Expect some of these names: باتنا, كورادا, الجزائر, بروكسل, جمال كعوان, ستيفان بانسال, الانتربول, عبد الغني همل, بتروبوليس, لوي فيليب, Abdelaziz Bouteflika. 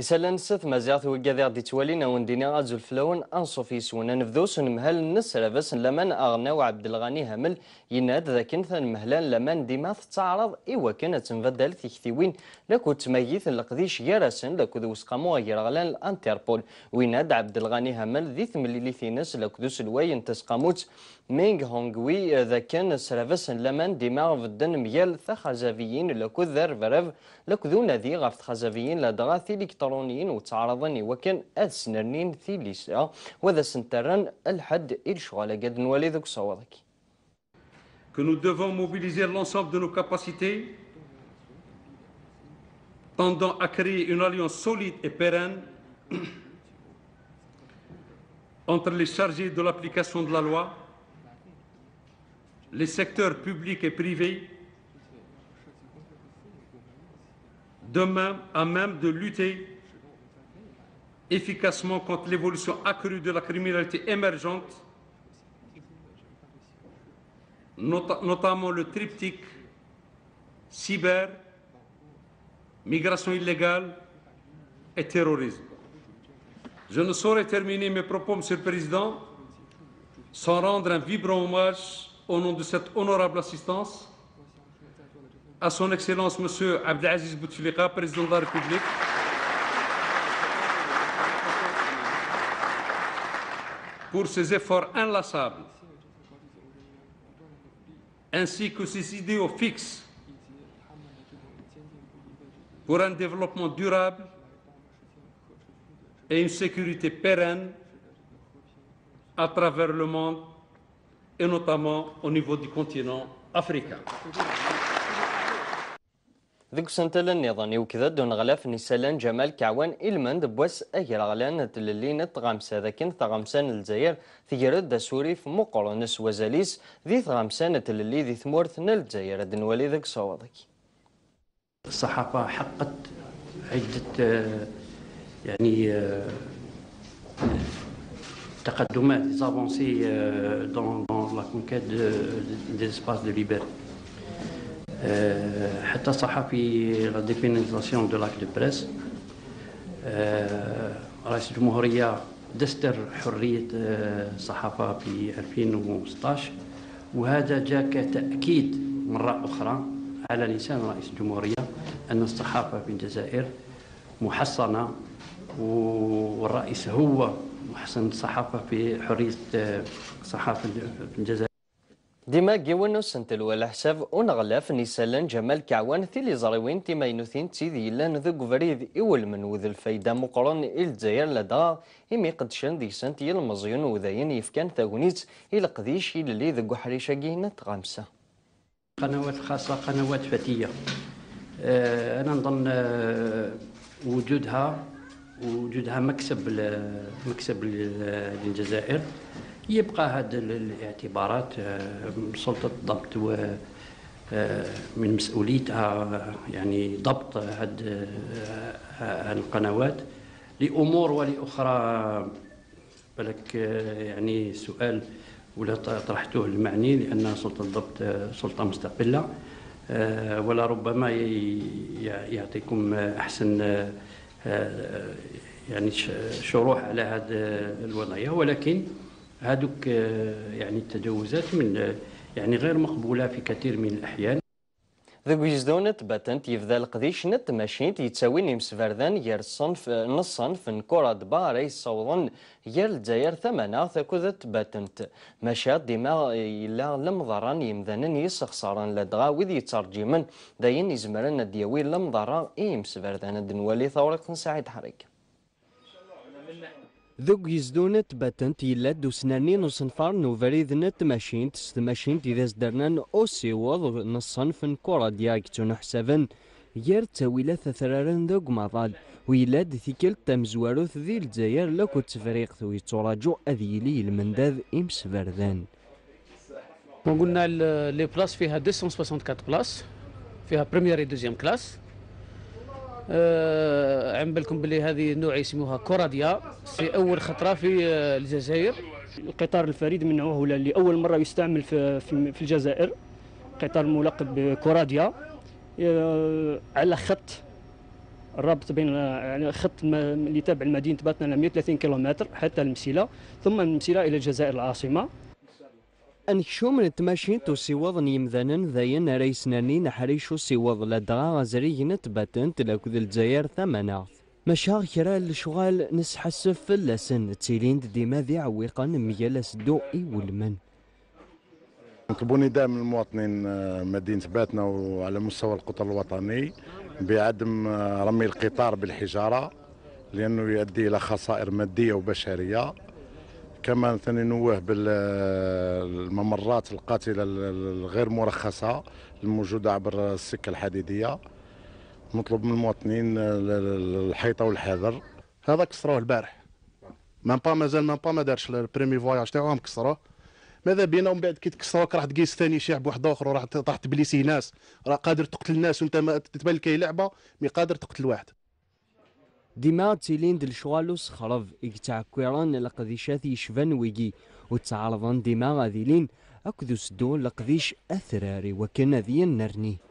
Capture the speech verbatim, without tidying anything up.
يسال نسات مزيات وكذا دي توالينا وندينا غازو الفلاون انصف يسونا نفذوس مهل النس لاباس لمن اغناو عبد الغني همل يناد ذاك ثان مهلان لمن ديما تتعرض ايوا كانت تنفدل تيكتيوين لاكو تميث القديش يارسن لاكو وسقامو يرغلان الانتربول ويناد عبد الغني همل ذيث مليلي ثيناس لاكو دوس الواين تسقاموت مينغ هونغوي ذاك سلافاس لمن ديما فدن ميال ثخزافيين لاكو ذر فرف لاكو ذو نادي غاف ثخزافيين لادغاثي الكترونيين وتعرضني وكان أسنرنين في ليسا وذا سنترن الحد الشغل قد نولي ذوك صوادك. Que nous devons mobiliser l'ensemble de nos capacités tendant à créer une alliance solide et pérenne entre les chargés de l'application de la loi, les secteurs publics et privés, de même à même de lutter efficacement contre l'évolution accrue de la criminalité émergente, not notamment le triptyque cyber, migration illégale et terrorisme. Je ne saurais terminer mes propos, Monsieur le Président, sans rendre un vibrant hommage au nom de cette honorable assistance à son Excellence Monsieur Abdelaziz Bouteflika, Président de la République, pour ses efforts inlassables, ainsi que ses idéaux fixes pour un développement durable et une sécurité pérenne à travers le monde, et notamment au niveau du continent africain. ذك سنتلا النظاني وكذا دون غلاف نسالان جمال كعوان إلمند بواس أجل غلان تللينا تغامسا ذاكين تغامسان الجزائر ثيرد دا سوري في مقرنس وزاليس ذي تغامسان تللي ذي ثمورث الجزائر دنوالي ذك صوادك. الصحافة حقت عدة يعني تقدمات زافونسي دون لا كونكاد دي اسباس دو ليبرتي. حتى صحفي لا ديبيناليزاسيون دو لاك دو بريس رئيس الجمهورية دستر حرية الصحافة في ألفين وستة عشر، وهذا جاء كتأكيد مرة أخرى على لسان رئيس الجمهورية أن الصحافة في الجزائر محصنة، والرئيس هو محصن الصحافة في حرية الصحافة في الجزائر. ديما جيوانو سنتلو على حساب ونغلاف نسالان جمال كعوان ثيلي زريوين تيما ينوثين تيدي لان ذوك فريد اول من وذ الفايده مقرن الجزائر لدار إمي قدشان ذي سنت يلمزيون وذاين يفكان تاغونيت إلى قديش اللي ذوك حريشه كينا تغامسه. قنوات خاصه قنوات فتيه أه انا نظن وجودها وجودها مكسب مكسب للجزائر. يبقى هذا الاعتبارات سلطة الضبط ومن مسؤوليتها يعني ضبط هذه القنوات لأمور ولأخرى. بالك يعني سؤال ولا طرحتوه المعني لأن سلطة الضبط سلطة مستقلة، ولا ربما يعطيكم أحسن يعني شروح على هذه الوضعية، ولكن هذوك يعني التجاوزات من يعني غير مقبوله في كثير من الاحيان. ذوك يزدونت باتنت يفضل قديش نت ماشيت يتساويني مسفردان يار الصنف نص صنف كورادا راه يصوضن يار الجزائر ثمنه ثكذت باتنت ماشات ديما الا لمضران يمذنن يسخسران لدغا وذ يترجمن داين يزمرن دياوي لمضران اي مسفردان دنوالي ثورق سعيد حريك. ذوق يزدونت باتنت يلاد وسنانين وصنفار نوفريذنت ماشينت ستماشينت إذا زدرنان أو سيوض نصنفن كورا دياكتون حسابن يار تاويلة ثرارن ذوق مضاد ويلاد ثيكل تمزواروث ذي الجزائر لكو تفريقت ويتراجو أذيلي المنداذ إمس بردان. وقلنا لي بلاص فيها مئتين وأربعة وستين بلاص فيها بريميير اي دوزيام كلاس. أه عم بالكم بلي هذه نوع يسموها كورادا سي اول خطره في الجزائر. القطار الفريد من نوعه لاول مره يستعمل في في الجزائر، قطار ملقب بكورادا على خط الربط بين يعني خط اللي تابع لمدينه باتنا مئة وثلاثين كيلومتر حتى المسيله، ثم المسيله الى الجزائر العاصمه. أنكشوم نتماشينتو سيواضن يمذانن ذاين ريسناني نحريشو سيواض لدغا غزريين تباتنت لاكد الجزائر ثمناغ. مشاغ كرا الشغال نسحسف فلاسن تيليند ديما ذي عويقا ميالاس دوئي والمن. نطلبوني دائما المواطنين مدينة باتنا وعلى مستوى القطر الوطني بعدم رمي القطار بالحجارة لأنه يؤدي إلى خسائر مادية وبشرية. كما ثاني نوه بالممرات القاتله الغير مرخصه الموجوده عبر السكه الحديديه. نطلب من المواطنين الحيطه والحذر. هذا كسروه البارح ما با مازال ما با ما دارش البريمي فواياج تاعو مكسروه. ماذا بينا ومن بعد كي تكسروه راح تقيس ثاني شعب واحد اخر وراح راح تبليسي ناس راه قادر تقتل الناس وانت تتبان لك هي لعبه مي قادر تقتل واحد. ديما تيلين دل شغالو صخرف إكتاع كويران لقديشات يشفن ويجي وتعرضان ديما غاذيلين أكدو سدو لقديش أثراري وكنا ذي النرني.